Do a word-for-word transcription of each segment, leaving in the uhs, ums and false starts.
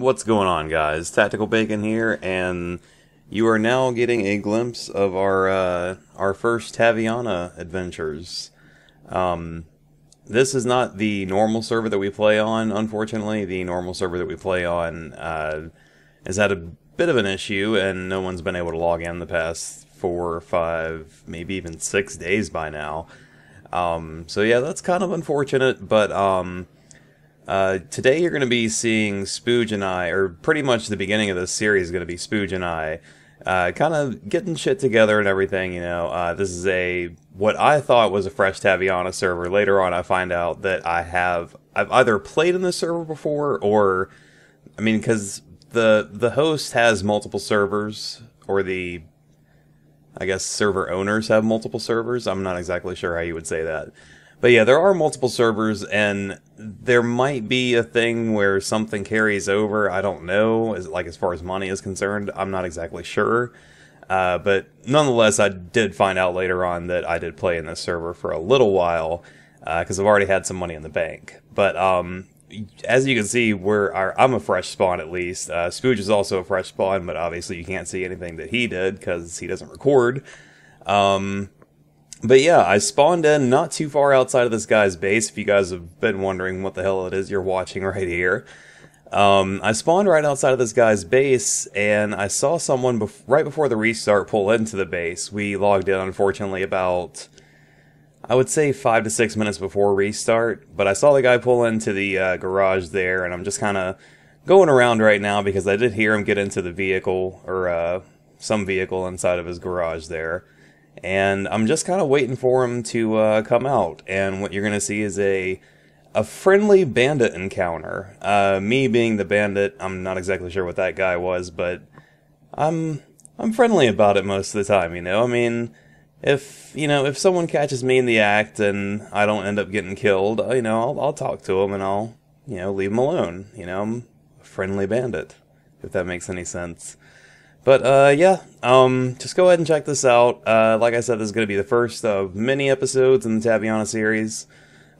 What's going on, guys? Tactical Bacon here, and you are now getting a glimpse of our uh, our first Taviana adventures. Um, this is not the normal server that we play on, unfortunately. The normal server that we play on uh, has had a bit of an issue, and no one's been able to log in the past four or five, maybe even six days by now. Um, so yeah, that's kind of unfortunate, but... Um, Uh, today you're going to be seeing Spooge and I, or pretty much the beginning of this series is going to be Spooge and I, uh, kind of getting shit together and everything, you know. Uh, this is a, what I thought was a fresh Taviana server. Later on I find out that I have, I've either played in this server before, or, I mean, because the, the host has multiple servers, or the, I guess server owners have multiple servers. I'm not exactly sure how you would say that. But yeah, there are multiple servers, and there might be a thing where something carries over, I don't know, as, like as far as money is concerned, I'm not exactly sure. Uh, but nonetheless, I did find out later on that I did play in this server for a little while, because uh, I've already had some money in the bank. But um, as you can see, we're, our, I'm a fresh spawn at least. Uh, Spooge is also a fresh spawn, but obviously you can't see anything that he did, because he doesn't record. Um... But yeah, I spawned in not too far outside of this guy's base, if you guys have been wondering what the hell it is you're watching right here. Um, I spawned right outside of this guy's base, and I saw someone bef right before the restart pull into the base. We logged in, unfortunately, about, I would say, five to six minutes before restart. But I saw the guy pull into the uh, garage there, and I'm just kind of going around right now because I did hear him get into the vehicle, or uh, some vehicle inside of his garage there. And I'm just kind of waiting for him to uh, come out, and what you're going to see is a a friendly bandit encounter. Uh, me being the bandit, I'm not exactly sure what that guy was, but I'm I'm friendly about it most of the time, you know? I mean, if, you know, if someone catches me in the act and I don't end up getting killed, you know, I'll, I'll talk to him and I'll, you know, leave him alone. You know, I'm a friendly bandit, if that makes any sense. But, uh, yeah, um, just go ahead and check this out. Uh, like I said, this is going to be the first of many episodes in the Taviana series.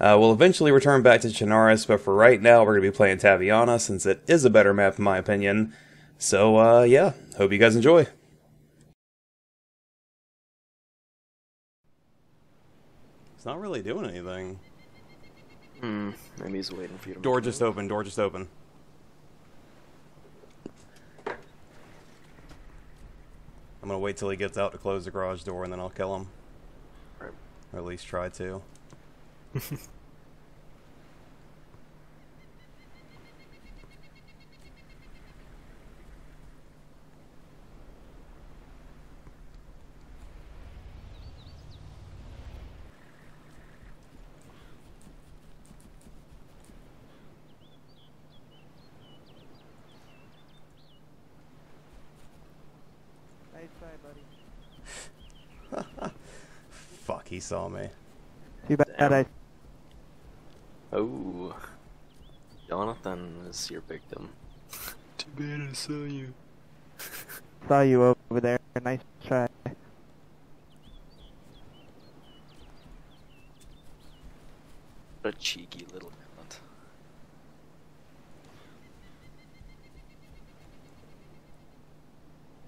Uh, we'll eventually return back to Chinaris, but for right now, we're going to be playing Taviana, since it is a better map, in my opinion. So, uh, yeah, hope you guys enjoy. It's not really doing anything. Hmm, maybe he's waiting for you to... Door just open, door just open. I'm gonna wait till he gets out to close the garage door, and then I'll kill him. Right. Or at least try to. Fuck, he saw me. Too bad I... Oh. Jonathan is your victim. Too bad I saw you. Saw you over there. Nice try. A cheeky little cunt.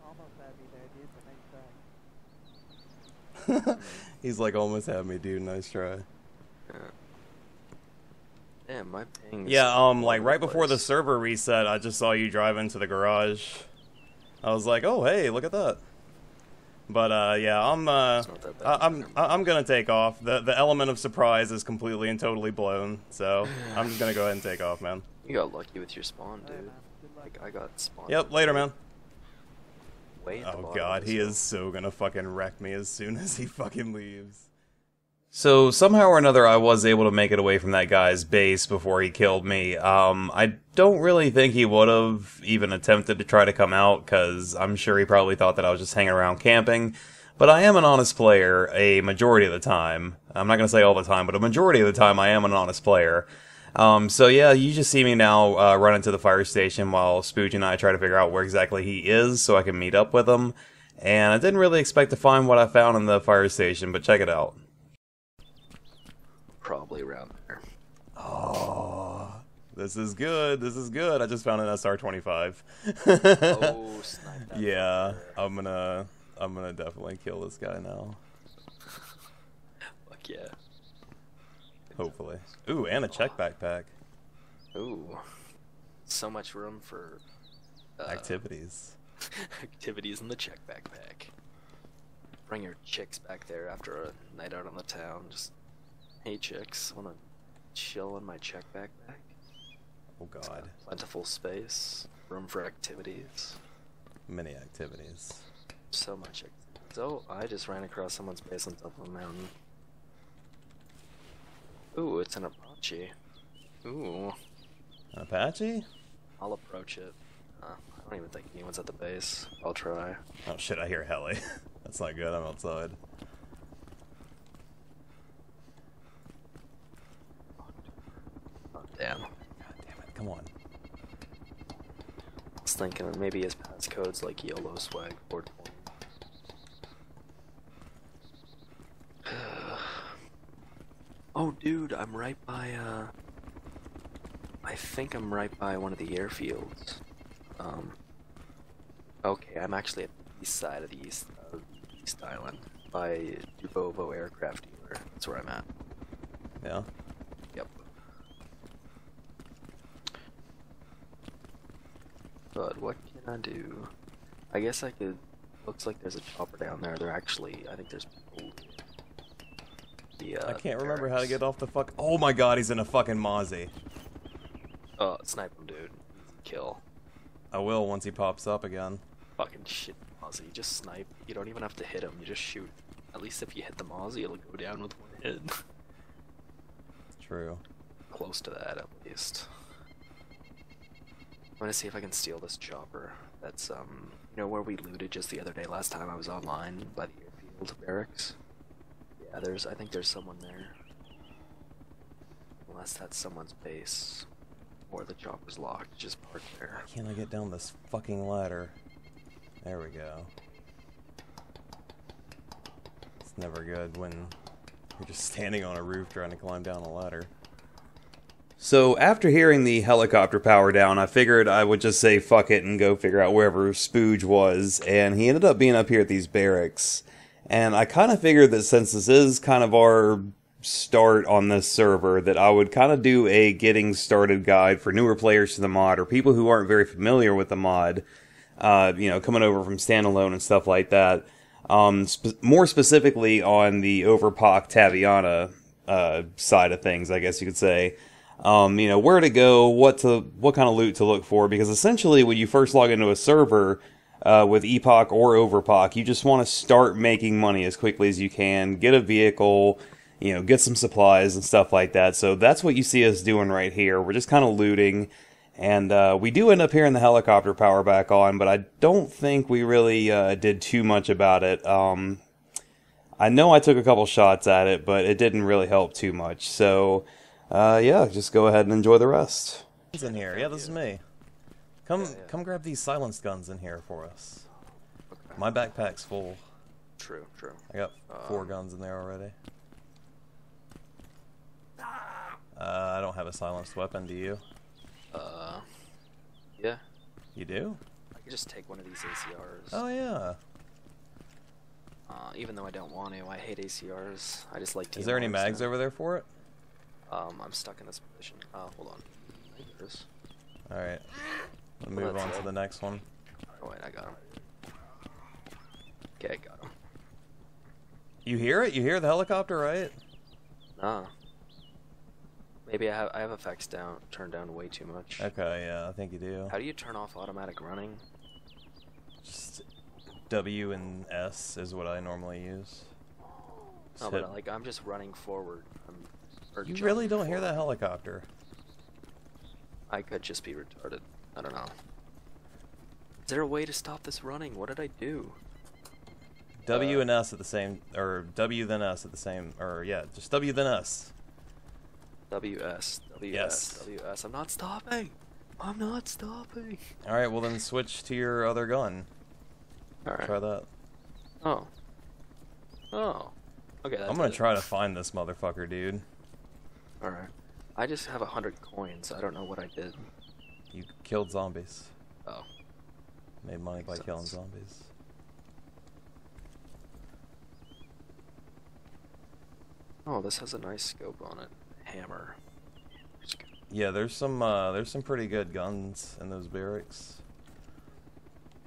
Almost had me there, dude, but nice try. He's like, almost had me, dude. Nice try. Yeah. Damn, my ping is... Yeah, um, like, right before the server reset, I just saw you drive into the garage. I was like, oh, hey, look at that. But, uh, yeah, I'm, uh... I, I'm, I'm gonna take off. The, the element of surprise is completely and totally blown, so I'm just gonna go ahead and take off, man. You got lucky with your spawn, dude. Like, I got spawned. Yep, later, man. Oh god, he is so gonna fucking wreck me as soon as he fucking leaves. So somehow or another I was able to make it away from that guy's base before he killed me. Um, I don't really think he would've even attempted to try to come out, cause I'm sure he probably thought that I was just hanging around camping. But I am an honest player a majority of the time. I'm not gonna say all the time, but a majority of the time I am an honest player. Um, so yeah, you just see me now uh, run into the fire station while Spooge and I try to figure out where exactly he is so I can meet up with him. And I didn't really expect to find what I found in the fire station, but check it out. Probably around there. Oh, This is good. This is good. I just found an S R twenty-five. Oh, snipe that. Yeah, fire. I'm gonna, I'm gonna definitely kill this guy now. Fuck yeah. Hopefully. Ooh, and a check backpack. Ooh, so much room for uh, activities. Activities in the check backpack. Bring your chicks back there after a night out on the town. Just, hey chicks, wanna chill in my check backpack? Oh god. Plentiful space, room for activities. Many activities. So much. So I just ran across someone's base on top of a mountain. Ooh, it's an Apache. Ooh. An Apache? I'll approach it. Uh, I don't even think anyone's at the base. I'll try. Oh shit, I hear heli. That's not good, I'm outside. Oh damn. Come on. I was thinking maybe his passcode's like YOLO swag or oh dude, I'm right by uh I think I'm right by one of the airfields. Um Okay, I'm actually at the east side of the east of the East Island by Dubovo aircraft dealer. That's where I'm at. Yeah. But what can I do? I guess I could. Looks like there's a chopper down there. They're actually. I think there's people. The, uh, I can't remember barracks. How to get off the fuck. Oh my god, he's in a fucking Mozzie. Oh, snipe him, dude. Kill. I will once he pops up again. Fucking shit, Mozzie. Just snipe. You don't even have to hit him. You just shoot. At least if you hit the Mozzie, it'll go down with one hit. True. Close to that, at least. I'm gonna see if I can steal this chopper. That's, um, you know where we looted just the other day last time I was online by the airfield barracks? Yeah, there's, I think there's someone there. Unless that's someone's base. Or the chopper's locked, just parked there. Why can't I get down this fucking ladder? There we go. It's never good when you're just standing on a roof trying to climb down a ladder. So after hearing the helicopter power down, I figured I would just say fuck it and go figure out wherever Spooge was, and he ended up being up here at these barracks. And I kind of figured that since this is kind of our start on this server, that I would kind of do a getting started guide for newer players to the mod, or people who aren't very familiar with the mod, uh, you know, coming over from standalone and stuff like that. Um, sp more specifically on the Overpoc Taviana uh, side of things, I guess you could say. Um, you know, where to go, what to, what kind of loot to look for, because essentially when you first log into a server, uh, with Epoch or Overpoc, you just want to start making money as quickly as you can, get a vehicle, you know, get some supplies and stuff like that. So that's what you see us doing right here. We're just kind of looting, and, uh, we do end up hearing the helicopter power back on, but I don't think we really, uh, did too much about it. Um, I know I took a couple shots at it, but it didn't really help too much, so... Uh, yeah, just go ahead and enjoy the rest. Guns in here, yeah, this is me. Come, yeah, yeah. come grab these silenced guns in here for us. Okay. My backpack's full. True, true. I got four um, guns in there already. Uh, I don't have a silenced weapon, do you? Uh, yeah. You do? I could just take one of these A C Rs. Oh, yeah. Uh, even though I don't want to, I hate A C Rs. I just like to. Is there any mags over there for it? Um, I'm stuck in this position. Oh, hold on. Alright. We'll move on to the next one. Oh, wait, I got him. Okay, I got him. You hear it? You hear the helicopter, right? Nah. Maybe I have, I have effects down, turned down way too much. Okay, yeah, I think you do. How do you turn off automatic running? Just W and S is what I normally use. Just no, but hit. Like, I'm just running forward. I'm You really don't forward. hear that helicopter. I could just be retarded. I don't know. Is there a way to stop this running? What did I do? W uh, and S at the same, or W then S at the same, or yeah, just W then S. W S W yes. S W S. I'm not stopping. I'm not stopping. All right, well then switch to your other gun. All right. Try that. Oh. Oh. Okay. That's I'm gonna it. try to find this motherfucker, dude. Alright. I just have a hundred coins. I don't know what I did. You killed zombies. Oh. Made money by killing zombies. Oh, this has a nice scope on it. Hammer. Yeah, there's some uh, there's some pretty good guns in those barracks.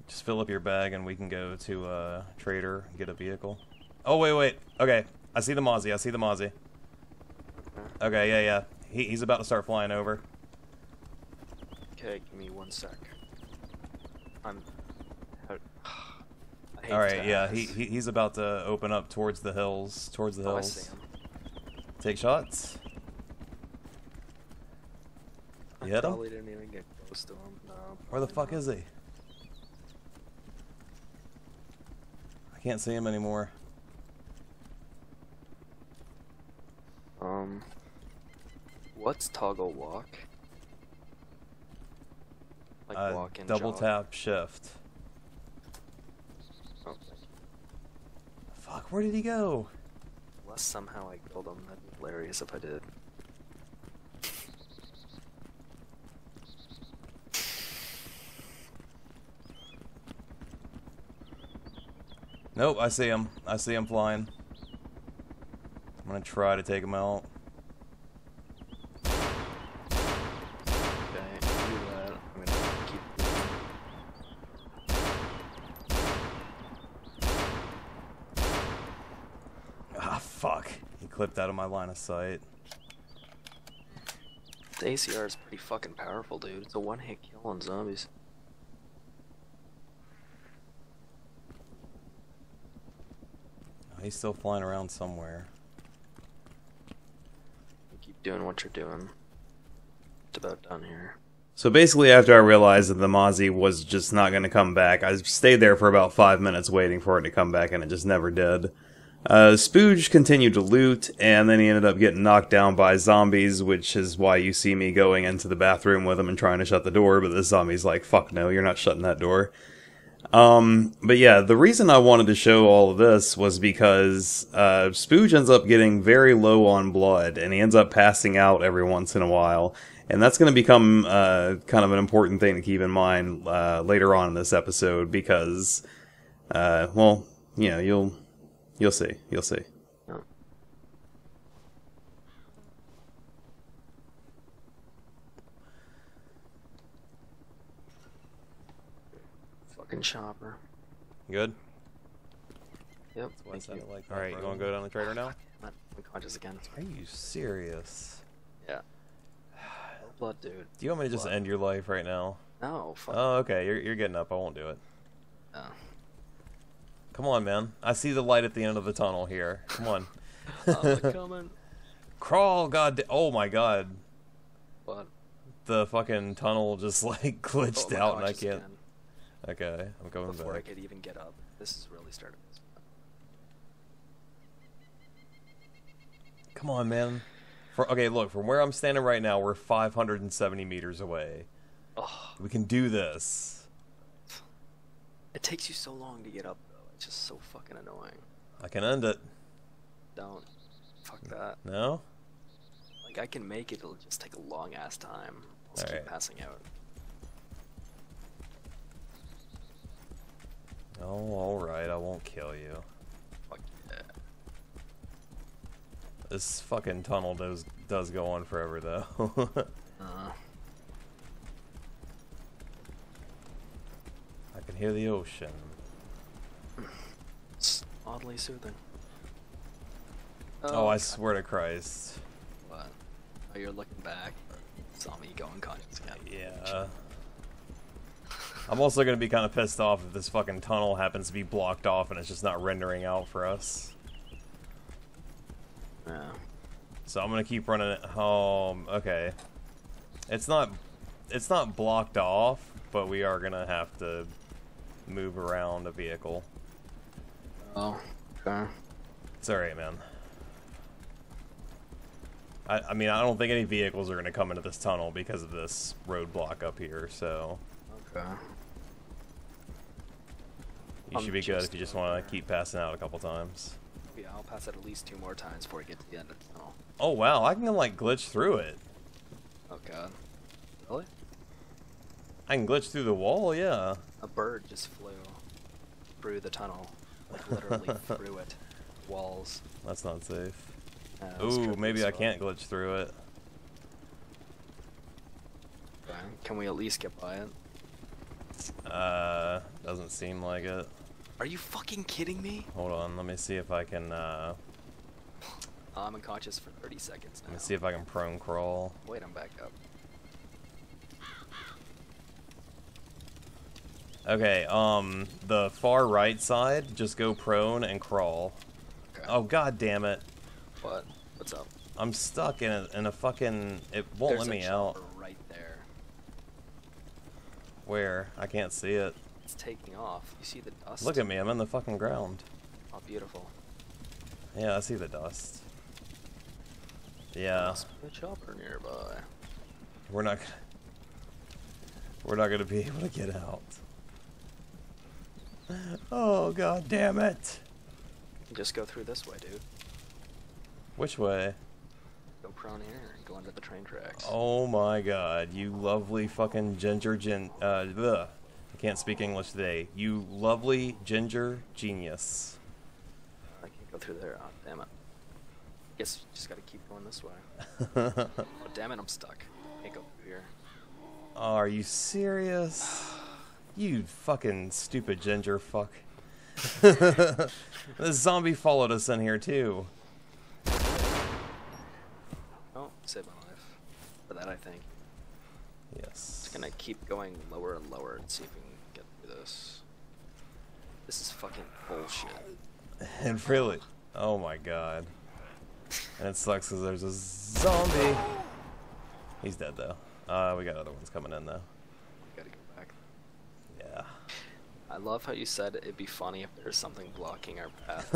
Just fill up your bag and we can go to uh, Trader and get a vehicle. Oh wait, wait. Okay, I see the Mozzie. I see the Mozzie. Okay, yeah, yeah. He he's about to start flying over. Okay, give me one sec. I'm. I, I hate All right, yeah. He, he he's about to open up towards the hills. Towards the hills. Oh, I see him. Take shots. You hit him? I probably didn't even get close to him. No, where the fuck not. Is he? I can't see him anymore. Um, what's toggle walk? Like uh, walk and double jog. Tap shift. Oh. Fuck! Where did he go? Unless somehow I killed him, that'd be hilarious if I did. Nope, I see him. I see him flying. I'm gonna try to take him out. Okay, do that. I'm gonna keep. Ah, fuck. He clipped out of my line of sight. The A C R is pretty fucking powerful, dude. It's a one-hit kill on zombies. He's still flying around somewhere. Keep doing what you're doing. It's about done here. So basically after I realized that the Mozzie was just not going to come back, I stayed there for about five minutes waiting for it to come back and it just never did. Uh, Spooge continued to loot and then he ended up getting knocked down by zombies, which is why you see me going into the bathroom with him and trying to shut the door, but the zombie's like, fuck no, you're not shutting that door. Um, but yeah, the reason I wanted to show all of this was because, uh, Spooge ends up getting very low on blood, and he ends up passing out every once in a while, and that's gonna become, uh, kind of an important thing to keep in mind, uh, later on in this episode, because, uh, well, you know, you'll, you'll see, you'll see. Chopper. Good? Yep. Like alright, you wanna go down the Trader now? I'm unconscious again. Are you serious? Yeah. Blood, dude. Do you want me to just blood. End your life right now? No, fuck. Oh, okay, you're, you're getting up. I won't do it. No. Come on, man. I see the light at the end of the tunnel here. Come on. I'm coming. Crawl, god. Oh my god. What? The fucking tunnel just like glitched oh, out and I can't. Again. Okay, I'm going back. Before I could even get up, this is really starting. Come on, man. For, okay, look, from where I'm standing right now, we're five hundred seventy meters away. Ugh. We can do this. It takes you so long to get up, though. It's just so fucking annoying. I can end it. Don't. Fuck that. No? Like, I can make it. It'll just take a long-ass time. I'll just keep passing out. Oh, alright, I won't kill you. Fuck yeah. This fucking tunnel does, does go on forever, though. uh-huh. I can hear the ocean. It's oddly soothing. Oh, oh I God. Swear to Christ. What? Oh, you're looking back? Saw me going conscious again. Yeah. I'm also going to be kind of pissed off if this fucking tunnel happens to be blocked off and it's just not rendering out for us. No. So I'm going to keep running it home. Okay. It's not, it's not blocked off, but we are going to have to move around a vehicle. Oh, okay. It's alright, man. I, I mean, I don't think any vehicles are going to come into this tunnel because of this roadblock up here, so... Okay. You should be good if you just want to keep passing out a couple times. Yeah, I'll pass out at least two more times before we get to the end of the tunnel. Oh wow, I can like glitch through it. Oh god. Really? I can glitch through the wall, yeah. A bird just flew through the tunnel. Like literally through it. Walls. That's not safe. Uh, Ooh, maybe I can't glitch through it. Can we at least get by it? Uh, doesn't seem like it. Are you fucking kidding me? Hold on, let me see if I can, uh... I'm unconscious for thirty seconds now. Let me see if I can prone crawl. Wait, I'm back up. Okay, um, the far right side, just go prone and crawl. Okay. Oh, god damn it. What? What's up? I'm stuck in a, in a fucking... It won't let me out. Right there. Where? I can't see it. It's taking off. You see the dust? Look at me, I'm in the fucking ground. Oh, beautiful. Yeah, I see the dust. Yeah. Must be a chopper nearby. We're not gonna... We're not gonna be able to get out. Oh, god damn it! Just go through this way, dude. Which way? Go prone here and go under the train tracks. Oh my god, you lovely fucking ginger gen... Uh, ugh. I can't speak English today. You lovely ginger genius. I can't go through there. Oh, damn it. Guess just gotta keep going this way. Oh, damn it, I'm stuck. Can't go through here. Oh, are you serious? You fucking stupid ginger fuck. This zombie followed us in here, too. Oh, saved my life. For that, I think. Yes. Just gonna keep going lower and lower and see if we can get through this. This is fucking bullshit. And really? Oh my god. And it sucks because there's a zombie. He's dead, though. Uh, we got other ones coming in, though. I love how you said it'd be funny if there's something blocking our path,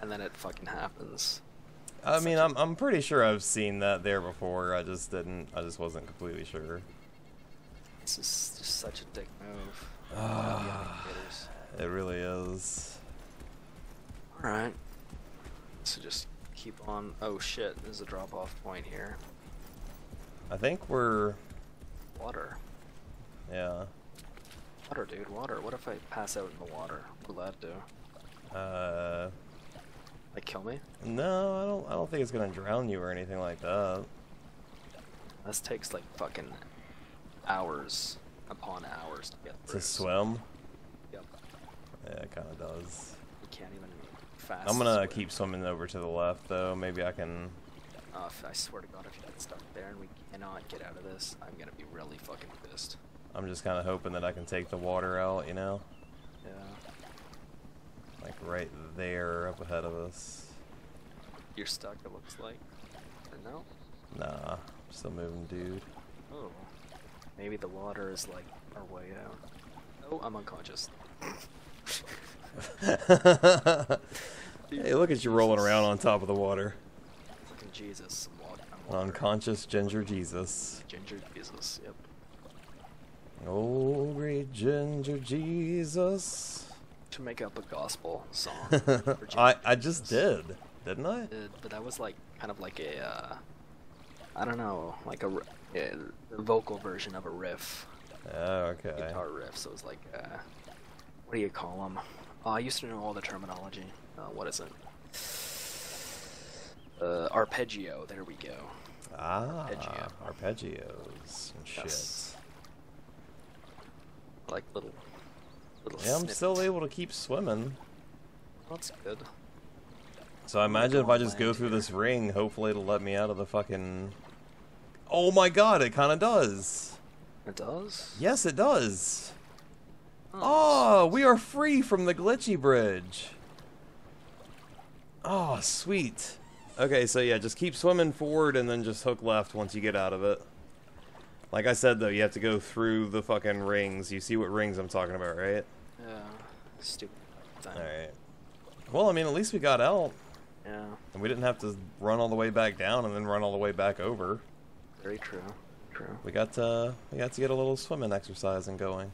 and then it fucking happens. I mean, I'm I'm pretty sure I've seen that there before. I just didn't. I just wasn't completely sure. This is just such a dick move. Uh, it really is. All right. So just keep on. Oh shit! There's a drop-off point here. I think we're. Water. Yeah. Water, dude, water. What if I pass out in the water? What will that do? Uh... Like, kill me? No, I don't, I don't think it's gonna drown you or anything like that. This takes, like, fucking hours upon hours to get through. To swim? Yep. Yeah, it kinda does. You can't even fast I'm gonna swim. keep swimming over to the left, though. Maybe I can... Uh, I swear to god, if you get stuck there and we cannot get out of this, I'm gonna be really fucking pissed. I'm just kind of hoping that I can take the water out, you know? Yeah. Like right there up ahead of us. You're stuck, it looks like. Or no? Nah, I'm still moving, dude. Oh. Maybe the water is like our way out. Oh, I'm unconscious. Hey, look at you rolling around on top of the water. Fucking Jesus. Water. Unconscious Ginger Jesus. Ginger Jesus, yep. Oh, great ginger Jesus. To make up a gospel song. I, I just did, didn't I? Did, but that was like, kind of like a, uh, I don't know, like a, a vocal version of a riff. Oh, okay. Guitar riff, so it was like, uh, what do you call them? Uh, I used to know all the terminology. Uh, what is it? Uh, arpeggio, there we go. Ah, arpeggio. Arpeggios and shit. Yes. Like little, little yeah, I'm snippet. Still able to keep swimming. That's good. So I imagine if I just go through here. This ring, hopefully it'll let me out of the fucking... Oh my god, it kind of does. It does? Yes, it does. Oh, oh, we are free from the glitchy bridge. Oh, sweet. Okay, so yeah, just keep swimming forward and then just hook left once you get out of it. Like I said, though, you have to go through the fucking rings. You see what rings I'm talking about, right? Yeah. Stupid. Alright. Well, I mean, at least we got out. Yeah. And we didn't have to run all the way back down and then run all the way back over. Very true. True. We got to, we got to get a little swimming exercise and going.